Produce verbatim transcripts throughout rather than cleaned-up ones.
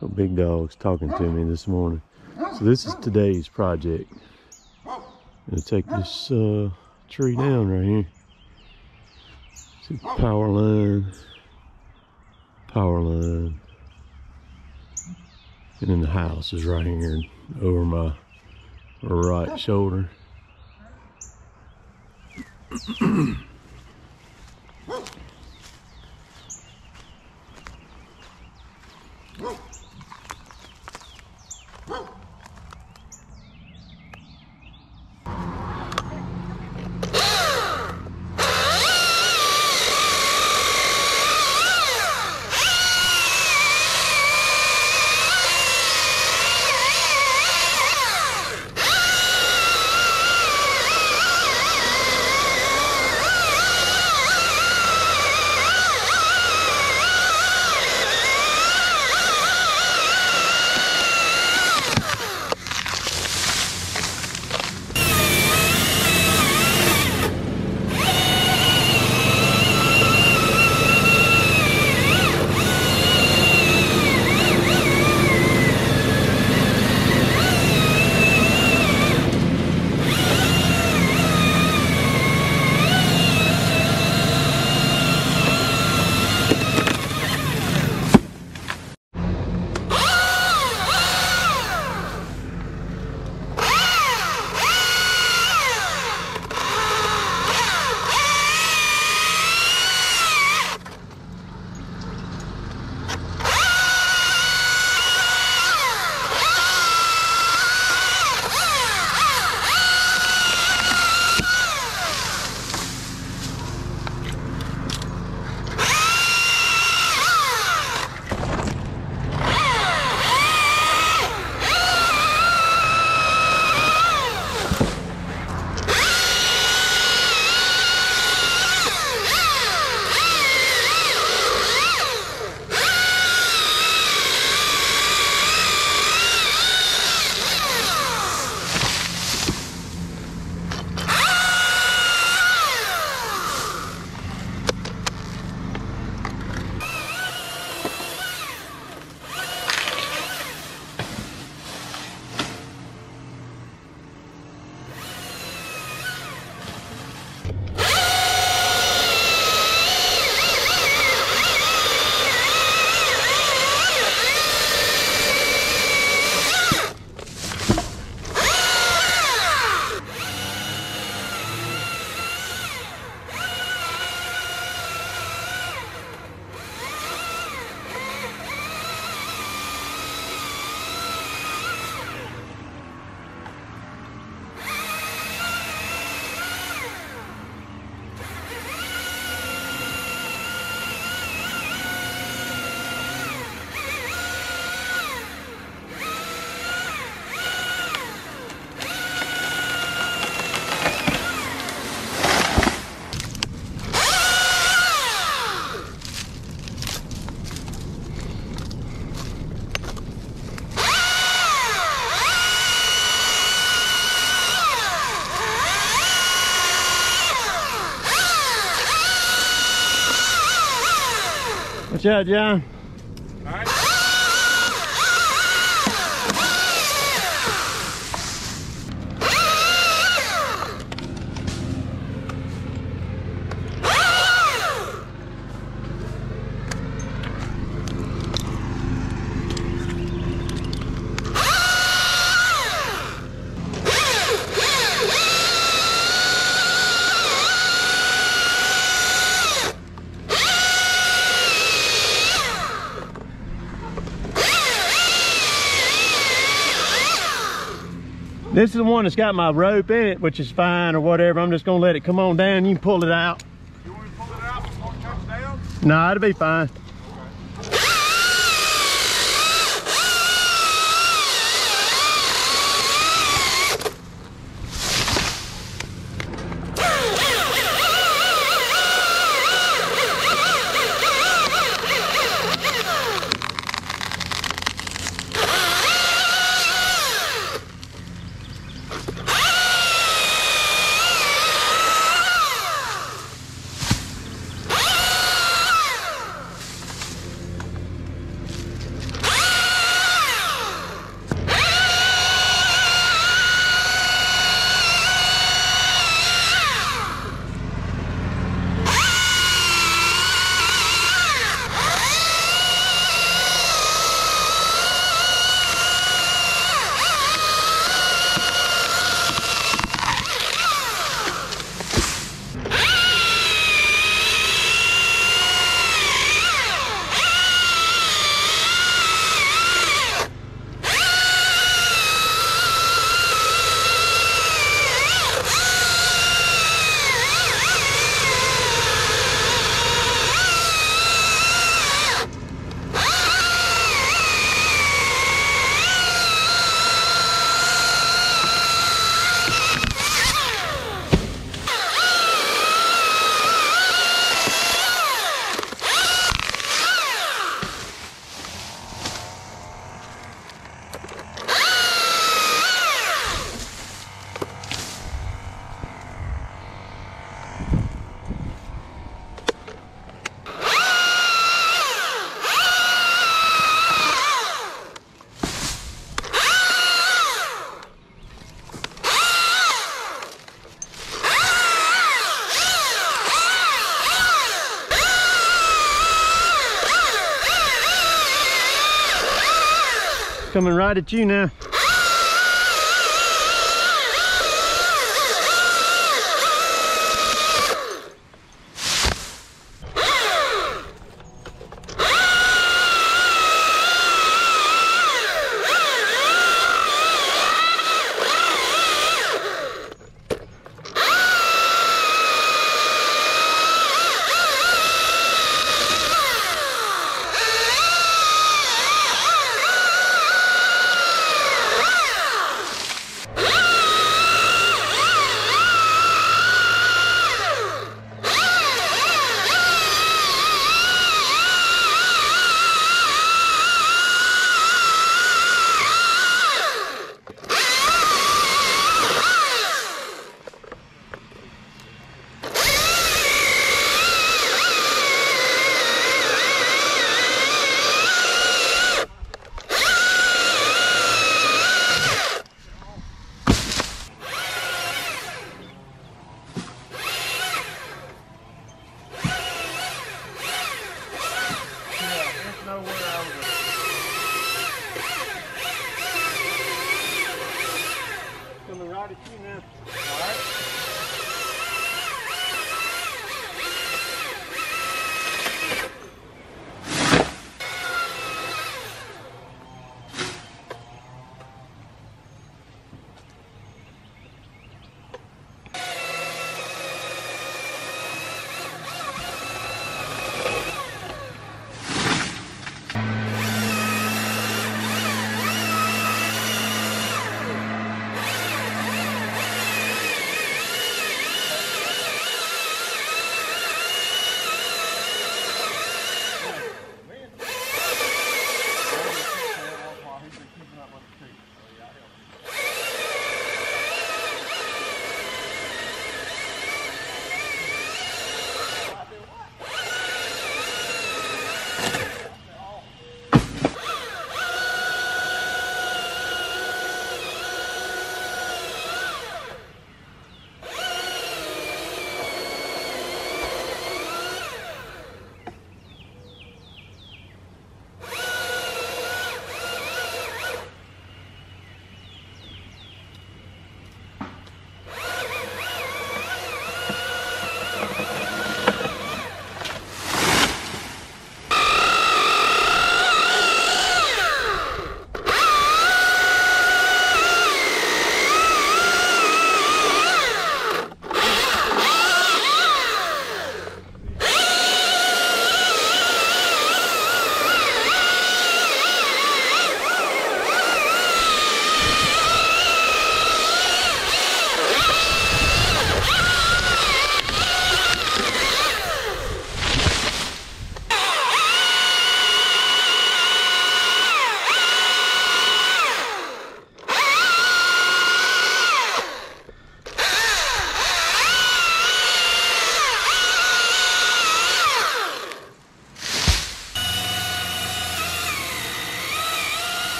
The big dog's talking to me this morning. So this is today's project. I'm gonna take this uh, tree down right here. See the power line, power line. And then the house is right here over my right shoulder. Watch out, John. All right. This is the one that's got my rope in it, which is fine or whatever. I'm just gonna let it come on down. You can pull it out. You want me to pull it out before it comes down? Nah, it'll be fine. coming right at you now.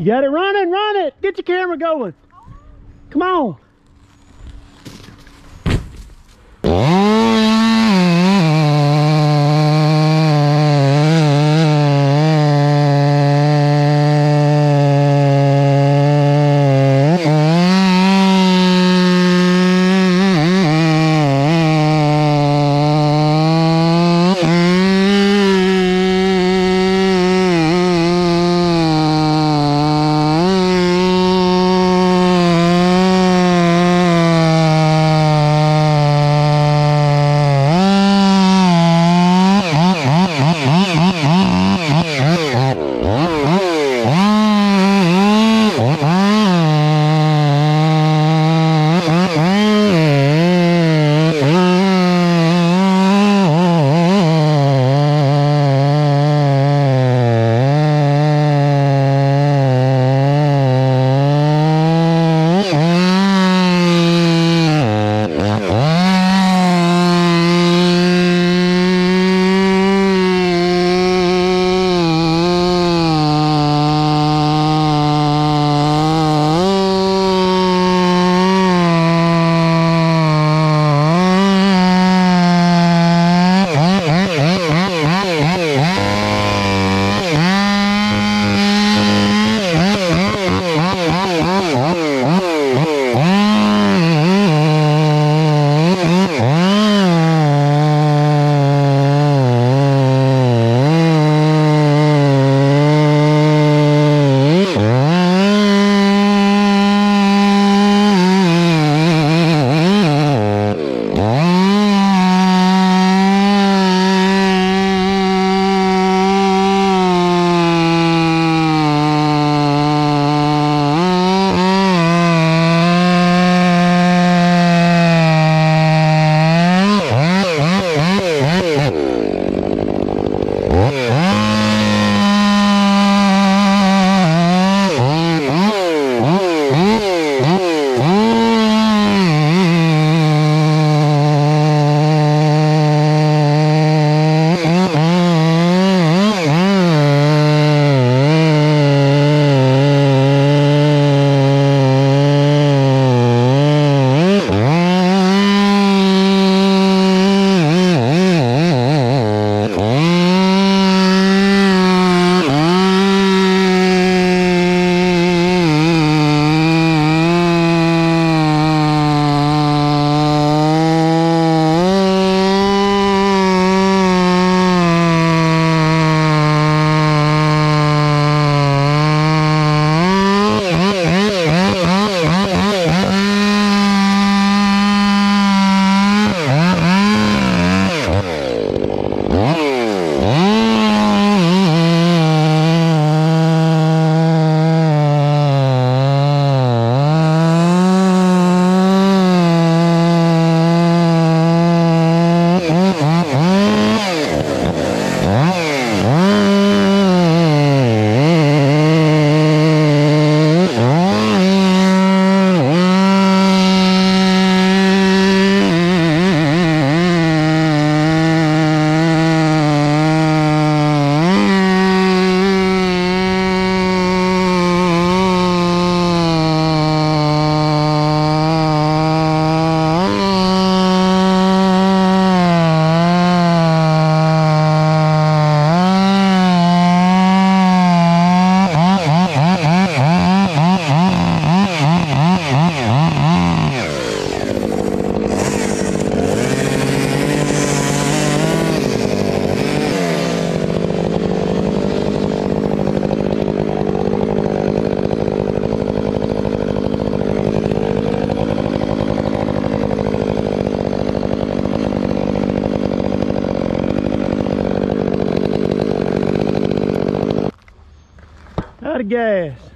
You got it running, run it. Get your camera going. Come on. Gas.